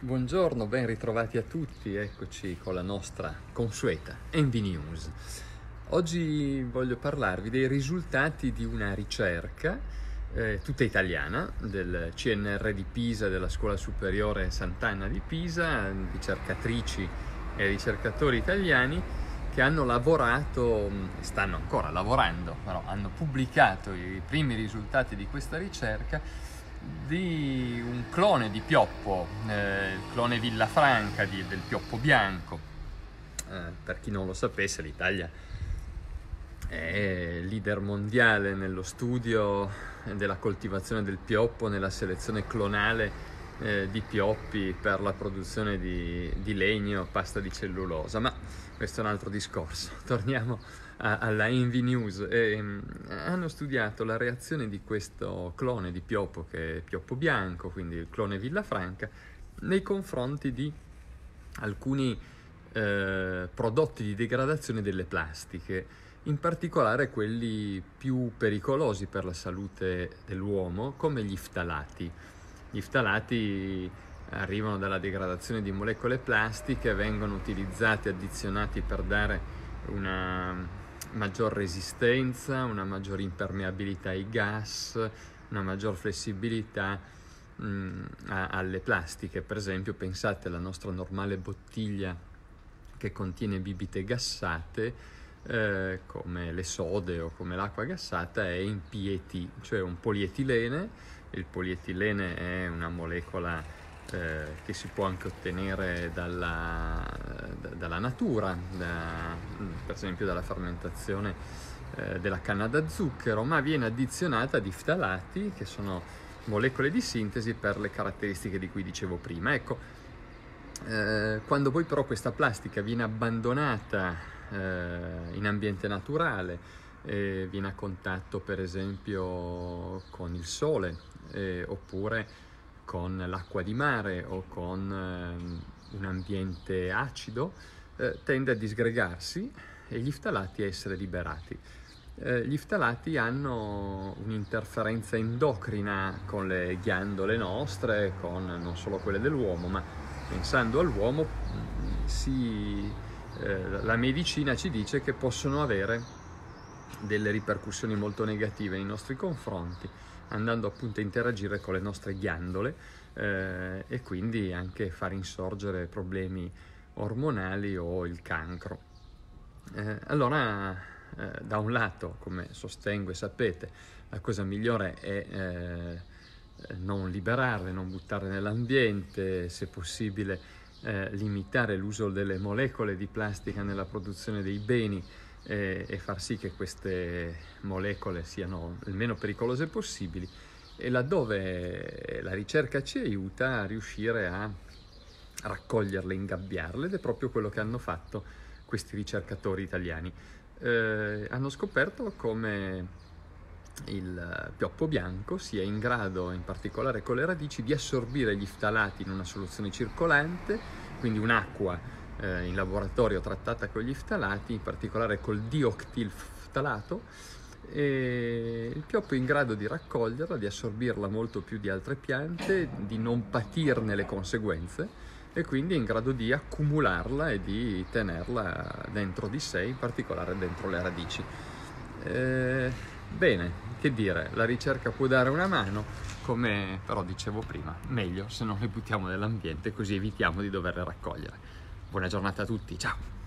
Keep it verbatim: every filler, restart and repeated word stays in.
Buongiorno, ben ritrovati a tutti, eccoci con la nostra consueta envinews. Oggi voglio parlarvi dei risultati di una ricerca eh, tutta italiana del C N R di Pisa, della Scuola Superiore Sant'Anna di Pisa, ricercatrici e ricercatori italiani che hanno lavorato, stanno ancora lavorando, però hanno pubblicato i primi risultati di questa ricerca di un clone di pioppo, eh, il clone Villafranca di, del pioppo bianco. Eh, per chi non lo sapesse, l'Italia è leader mondiale nello studio della coltivazione del pioppo, nella selezione clonale eh, di pioppi per la produzione di, di legno, pasta di cellulosa, ma questo è un altro discorso. Torniamo a, alla envinews. E, um, hanno studiato la reazione di questo clone di pioppo, che è pioppo bianco, quindi il clone Villafranca, nei confronti di alcuni eh, prodotti di degradazione delle plastiche, in particolare quelli più pericolosi per la salute dell'uomo, come gli ftalati. Gli ftalati arrivano dalla degradazione di molecole plastiche, vengono utilizzati, addizionati per dare una maggior resistenza, una maggior impermeabilità ai gas, una maggior flessibilità mh, a, alle plastiche. Per esempio, pensate alla nostra normale bottiglia che contiene bibite gassate, eh, come le sode o come l'acqua gassata, è in P E T, cioè un polietilene. Il polietilene è una molecola eh, che si può anche ottenere dalla, da, dalla natura, da, per esempio dalla fermentazione eh, della canna da zucchero, ma viene addizionata di ftalati, che sono molecole di sintesi per le caratteristiche di cui dicevo prima. Ecco, eh, quando poi però questa plastica viene abbandonata eh, in ambiente naturale, eh, viene a contatto per esempio con il sole, eh, oppure con l'acqua di mare o con eh, un ambiente acido, eh, tende a disgregarsi e gli ftalati a essere liberati. Eh, gli ftalati hanno un'interferenza endocrina con le ghiandole nostre, con non solo quelle dell'uomo, ma pensando all'uomo, si, eh, la medicina ci dice che possono avere delle ripercussioni molto negative nei nostri confronti, andando appunto a interagire con le nostre ghiandole eh, e quindi anche far insorgere problemi ormonali o il cancro. Eh, allora, eh, da un lato, come sostengo e sapete, la cosa migliore è eh, non liberarle, non buttarle nell'ambiente, se possibile eh, limitare l'uso delle molecole di plastica nella produzione dei beni e far sì che queste molecole siano il meno pericolose possibili, e laddove la ricerca ci aiuta a riuscire a raccoglierle, ingabbiarle, ed è proprio quello che hanno fatto questi ricercatori italiani. Eh, hanno scoperto come il pioppo bianco sia in grado, in particolare con le radici, di assorbire gli ftalati in una soluzione circolante, quindi un'acqua in laboratorio trattata con gli ftalati, in particolare col diottil ftalato, e il pioppo è in grado di raccoglierla, di assorbirla molto più di altre piante, di non patirne le conseguenze, e quindi è in grado di accumularla e di tenerla dentro di sé, in particolare dentro le radici. Eh, bene, che dire, la ricerca può dare una mano, come però dicevo prima, meglio se non le buttiamo nell'ambiente, così evitiamo di doverle raccogliere. Buona giornata a tutti, ciao!